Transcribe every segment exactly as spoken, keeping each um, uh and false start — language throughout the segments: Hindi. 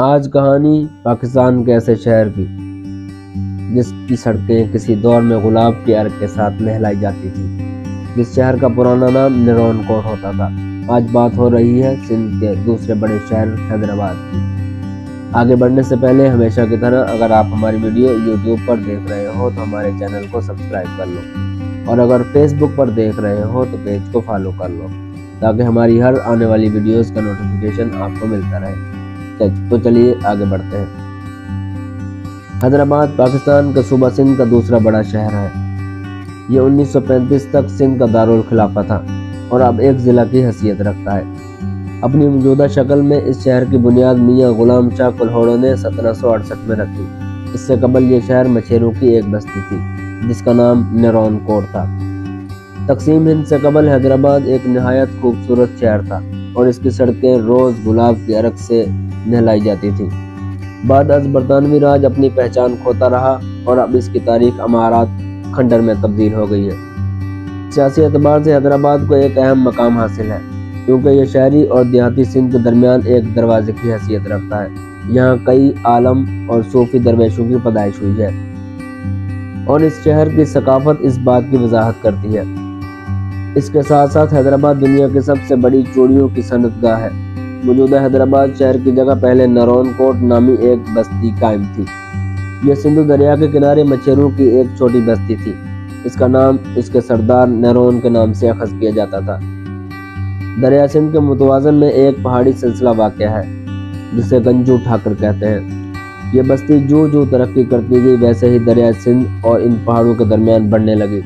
आज कहानी पाकिस्तान के ऐसे शहर की जिसकी सड़कें किसी दौर में गुलाब के अर्क के साथ नहलाई जाती थी, जिस शहर का पुराना नाम निरौनकोट होता था। आज बात हो रही है सिंध के दूसरे बड़े शहर हैदराबाद की। आगे बढ़ने से पहले हमेशा की तरह अगर आप हमारी वीडियो यूट्यूब पर देख रहे हो तो हमारे चैनल को सब्सक्राइब कर लो, और अगर फेसबुक पर देख रहे हो तो पेज को फॉलो कर लो ताकि हमारी हर आने वाली वीडियोस का नोटिफिकेशन आपको मिलता रहे। तो चलिए आगे बढ़ते हैं। हैदराबाद पाकिस्तान के सूबा सिंध का दूसरा बड़ा शहर है। ये उन्नीस सौ पैंतीस तक सिंध का दारुल खिलाफा था और अब एक ज़िला की हैसियत रखता है। अपनी मौजूदा शक्ल में इस शहर की बुनियाद मियां गुलाम चाह कुल्होड़ों ने सत्रह सौ अड़सठ में रखी। इससे कबल ये शहर मछेरों की एक बस्ती थी जिसका नाम नारायणकोट था। तकसीम हिंद से कबल हैदराबाद एक नहायत खूबसूरत शहर था और इसकी सड़कें रोज़ गुलाब के अर्क से नहलाई जाती थी। बाद अज बरतानवी राज अपनी पहचान खोता रहा और अब इसकी तारीख अमारात खंडर में तब्दील हो गई है। सियासी एतबार से हैदराबाद को एक अहम मकाम हासिल है क्योंकि यह शहरी और देहाती सिंध के दरमियान एक दरवाजे की हैसियत रखता है। यहाँ कई आलम और सूफी दरवेशों की पैदाइश हुई है और इस शहर की सकाफत इस बात की वजाहत करती है। इसके साथ साथ हैदराबाद दुनिया की सबसे बड़ी चूड़ियों की सनतगाह है। मौजूदा हैदराबाद शहर की जगह पहले नारायणकोट नामी एक बस्ती कायम थी। यह सिंधु दरिया के किनारे मछेरों की एक छोटी बस्ती थी। इसका नाम इसके सरदार नारायण के नाम से अखज़ किया जाता था। दरियाए सिंध के मुतवाजन में एक पहाड़ी सिलसिला वाक़या है जिसे गंजू ठाकर कहते हैं। यह बस्ती जो जो तरक्की करती गई वैसे ही दरियाए सिंध और इन पहाड़ों के दरमियान बढ़ने लगी।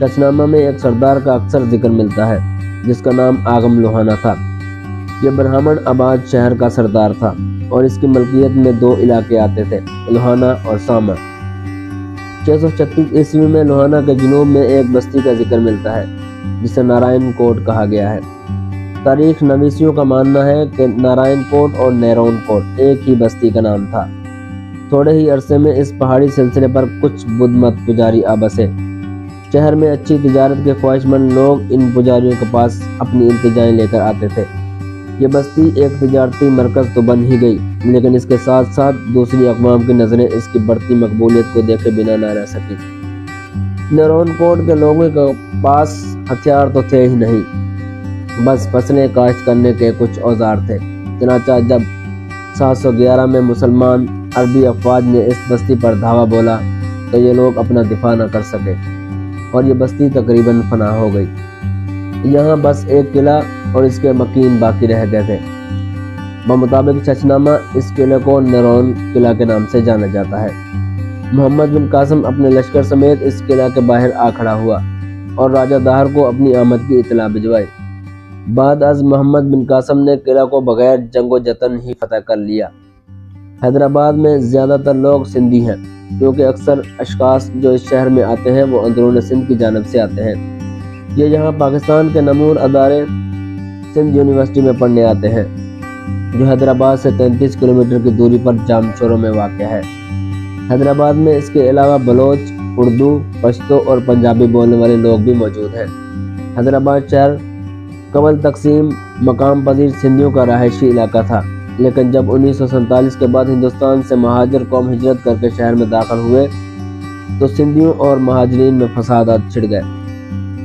चचनामा में एक सरदार का अक्सर जिक्र मिलता है जिसका नाम आगम लोहाना था। यह ब्राह्मण आबाद शहर का सरदार था और इसकी मलकियत में दो इलाके आते थे, लोहाना और सामा। छः सौ छत्तीस ईस्वी में लोहाना के जुनूब में एक बस्ती का जिक्र मिलता है जिसे नारायणकोट कहा गया है। तारीख नवीसियों का मानना है कि नारायणकोट और नारायणकोट एक ही बस्ती का नाम था। थोड़े ही अरसे में इस पहाड़ी सिलसिले पर कुछ बुद्ध मत पुजारी आ बसे। शहर में अच्छी तिजारत के ख्वाहिशमंद लोग इन पुजारियों के पास अपनी इल्तिजाएं लेकर आते थे। ये बस्ती एक तिजारती मरकज़ तो बन ही गई, लेकिन इसके साथ साथ दूसरी अक़वाम की नज़रें इसकी बढ़ती मकबूलियत को देखे बिना ना रह सकी। नारायणकोट के लोगों के पास हथियार तो थे ही नहीं, बस फसलें काश्त करने के कुछ औजार थे। चनाचा जब सात सौ ग्यारह में मुसलमान अरबी अफवाज ने इस बस्ती पर धावा बोला तो ये लोग अपना दिफा न कर सके और ये बस्ती तकरीबन फना हो गई। यहाँ बस एक किला और इसके मकीन बाकी रह गए थे। बमुताबिक चचनामा इस किले को नारायण किला के नाम से जाना जाता है। मोहम्मद बिन कासिम अपने लश्कर समेत इस किला के बाहर आ खड़ा हुआ और राजा दाहर को अपनी आमद की इतला भिजवाई। बाद अज मोहम्मद बिन कासिम ने किला को बगैर जंगो जतन ही फतह कर लिया। हैदराबाद में ज़्यादातर लोग सिंधी हैं क्योंकि अक्सर अशखास जो इस शहर में आते हैं वो अंदरून सिंध की जानब से आते हैं। ये यहाँ पाकिस्तान के नमूर अदारे सिंध यूनिवर्सिटी में पढ़ने आते हैं जो हैदराबाद से तैंतीस किलोमीटर की दूरी पर जामचौरों में वाक़या है। हैदराबाद में इसके अलावा बलोच, उर्दू, पश्तो और पंजाबी बोलने वाले लोग भी मौजूद हैं। हैदराबाद शहर कबल तकसीम मकाम पजीर सिंधियों का रहायशी इलाका था, लेकिन जब उन्नीस सौ सैंतालीस के बाद हिंदुस्तान से महाजर कौम हिजरत करके शहर में दाखिल हुए तो सिंधियों और महाजरीन में फसादात छिड़ गए।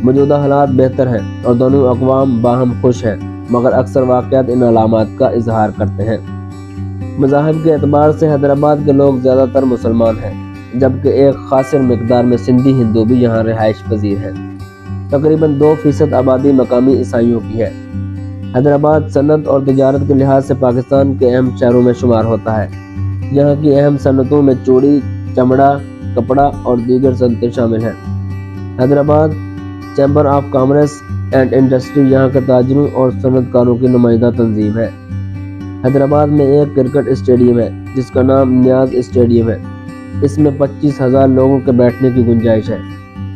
मौजूदा हालात बेहतर हैं और दोनों अक़वाम बाहम खुश हैं, मगर अक्सर वाक़यात इन अलामात का इजहार करते हैं। मज़ाहब के एतबार से हैदराबाद के लोग ज़्यादातर मुसलमान हैं, जबकि एक खासिर मकदार में सिंधी हिंदू भी यहाँ रिहाइश पजीर हैं। तकरीबन दो फीसद आबादी मकामी ईसाइयों की है। हैदराबाद सनत और तजारत के लिहाज से पाकिस्तान के अहम शहरों में शुमार होता है। यहाँ की अहम सनतों में चूड़ी, चमड़ा, कपड़ा और दीगर सनतें शामिल हैं। Hyderabad chamber of commerce and industry यहाँ के ताजरों और सनतकारों की नुमाइंदा तंजीम है। हैदराबाद में एक क्रिकेट स्टेडियम है जिसका नाम न्याज स्टेडियम है। इसमें पच्चीस हज़ार लोगों के बैठने की गुंजाइश है।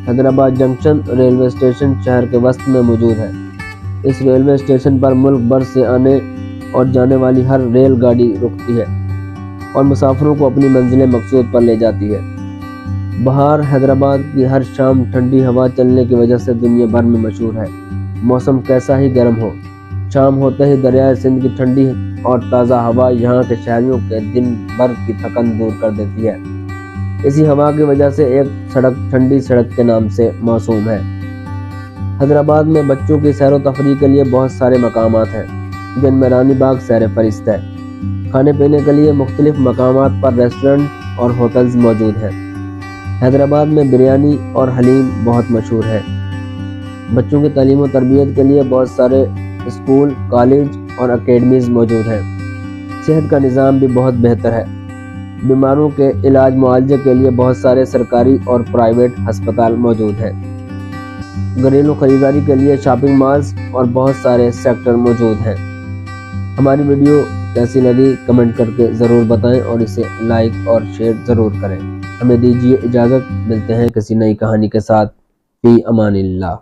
हैदराबाद जंक्शन रेलवे स्टेशन शहर के वस्त में मौजूद है। इस रेलवे स्टेशन पर मुल्क भर से आने और जाने वाली हर रेल गाड़ी रुकती है और मुसाफिरों को अपनी मंजिल मकसूद पर ले जाती है। बाहर हैदराबाद की हर शाम ठंडी हवा चलने की वजह से दुनिया भर में मशहूर है। मौसम कैसा ही गर्म हो, शाम होते ही दरियाए सिंध की ठंडी और ताज़ा हवा यहाँ के शहरियों के दिन भर की थकन दूर कर देती है। इसी हवा की वजह से एक सड़क ठंडी सड़क के नाम से मशहूर है। हैदराबाद में बच्चों की सैर व तफरी के लिए बहुत सारे मकामात हैं, जिनमें रानी बाग सैर-ए-फरिश्ता है। खाने पीने के लिए मुख्तलिफ मकामात पर रेस्टोरेंट और होटल्स मौजूद हैं। हैदराबाद में बिरयानी और हलीम बहुत मशहूर है। बच्चों की तालीम व तरबियत के लिए बहुत सारे स्कूल, कॉलेज और अकेडमीज़ मौजूद हैं। सेहत का निज़ाम भी बहुत बेहतर है। बीमारों के इलाज मुआवजे के लिए बहुत सारे सरकारी और प्राइवेट हस्पताल मौजूद हैं। घरेलू खरीदारी के लिए शॉपिंग मॉल्स और बहुत सारे सेक्टर मौजूद हैं। हमारी वीडियो कैसी लगी कमेंट करके ज़रूर बताएं और इसे लाइक और शेयर ज़रूर करें। हमें दीजिए इजाज़त, मिलते हैं किसी नई कहानी के साथ। फी अमानिल्लाह।